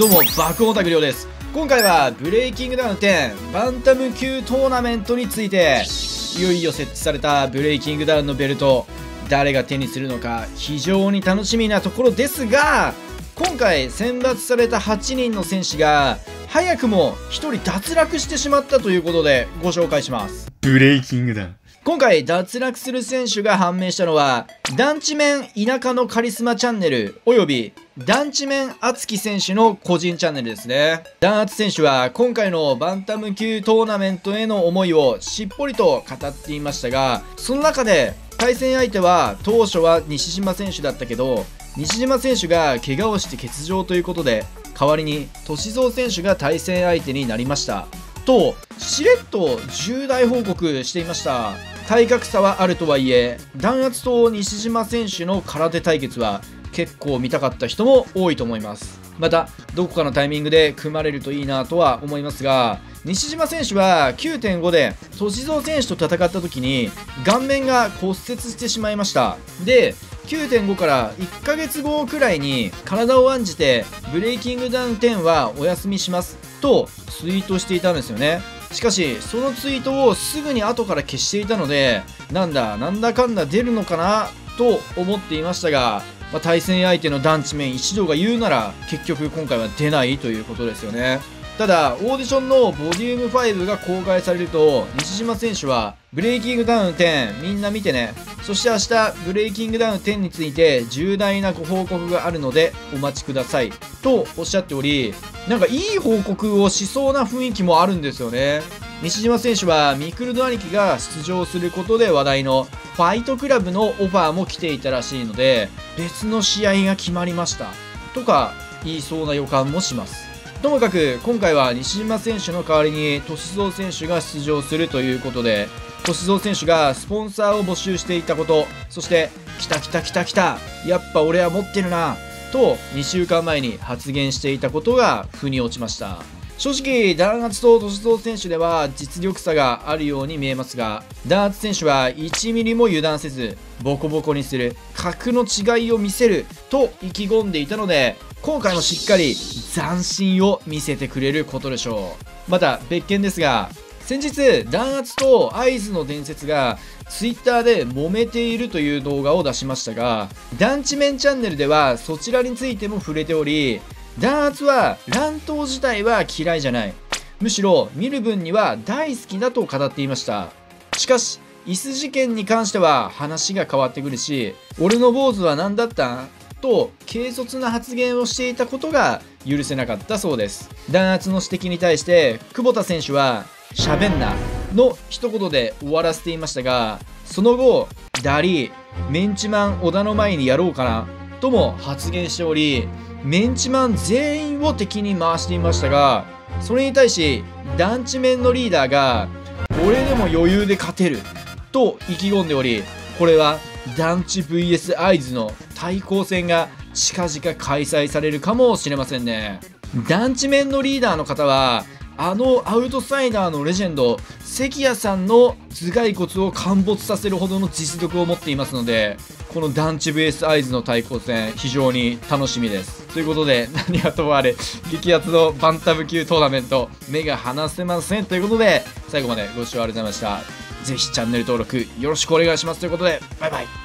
どうも爆オタク亮です。今回はブレイキングダウン10バンタム級トーナメントについて、いよいよ設置されたブレイキングダウンのベルト、誰が手にするのか非常に楽しみなところですが、今回選抜された8人の選手が早くも1人脱落してしまったということでご紹介します。ブレイキングダウン、今回脱落する選手が判明したのは、団地面田舎のカリスマチャンネルおよび団地面敦樹選手の個人チャンネルですね。団厚選手は今回のバンタム級トーナメントへの思いをしっぽりと語っていましたが、その中で対戦相手は当初は西島選手だったけど、西島選手が怪我をして欠場ということで、代わりに歳三選手が対戦相手になりましたと、しれっと重大報告していました。体格差はあるとはいえ、弾圧と西島選手の空手対決は結構見たかった人も多いと思います。またどこかのタイミングで組まれるといいなとは思いますが、西島選手は 9.5 で歳三選手と戦った時に顔面が骨折してしまいました。で 9.5 から1ヶ月後くらいに体を案じてブレイキングダウン10はお休みしますとツイートしていたんですよね。しかしそのツイートをすぐに後から消していたので、なんだかんだ出るのかなと思っていましたが、対戦相手の団地面一同が言うなら結局今回は出ないということですよね。ただオーディションのボリューム5が公開されると、西島選手はブレイキングダウン10みんな見てね、そして明日ブレイキングダウン10について重大なご報告があるのでお待ちくださいとおっしゃっており、なんかいい報告をしそうな雰囲気もあるんですよね。西島選手はミクルド兄貴が出場することで話題のファイトクラブのオファーも来ていたらしいので、別の試合が決まりましたとか言いそうな予感もします。ともかく今回は西島選手の代わりに歳三選手が出場するということで、歳三選手がスポンサーを募集していたこと、そして来たやっぱ俺は持ってるなと2週間前に発言していたことが腑に落ちました。正直弾圧と歳三選手では実力差があるように見えますが、弾圧選手は1ミリも油断せずボコボコにする、格の違いを見せると意気込んでいたので、今回もしっかり斬新を見せてくれることでしょう。また別件ですが、先日弾圧と会津の伝説が Twitter で揉めているという動画を出しましたが、団地面チャンネルではそちらについても触れており、弾圧は乱闘自体は嫌いじゃない、むしろ見る分には大好きだと語っていました。しかし椅子事件に関しては話が変わってくるし、俺の坊主は何だったんと軽率な発言をしていたことが許せなかったそうです。弾圧の指摘に対して久保田選手は「しゃべんな」の一言で終わらせていましたが、その後「ダリーメンチマン小田の前にやろうかな」とも発言しており、メンチマン全員を敵に回していましたが、それに対し団地面のリーダーが「俺でも余裕で勝てる」と意気込んでおり、これは団地 vs 会津の対抗戦が近々開催されるかもしれませんね。団地面のリーダーの方はあのアウトサイダーのレジェンド関谷さんの頭蓋骨を陥没させるほどの実力を持っていますので、この団地 vs 会津の対抗戦非常に楽しみです。ということで、何はともあれ激アツのバンタム級トーナメント目が離せませんということで、最後までご視聴ありがとうございました。ぜひチャンネル登録よろしくお願いしますということで、バイバイ。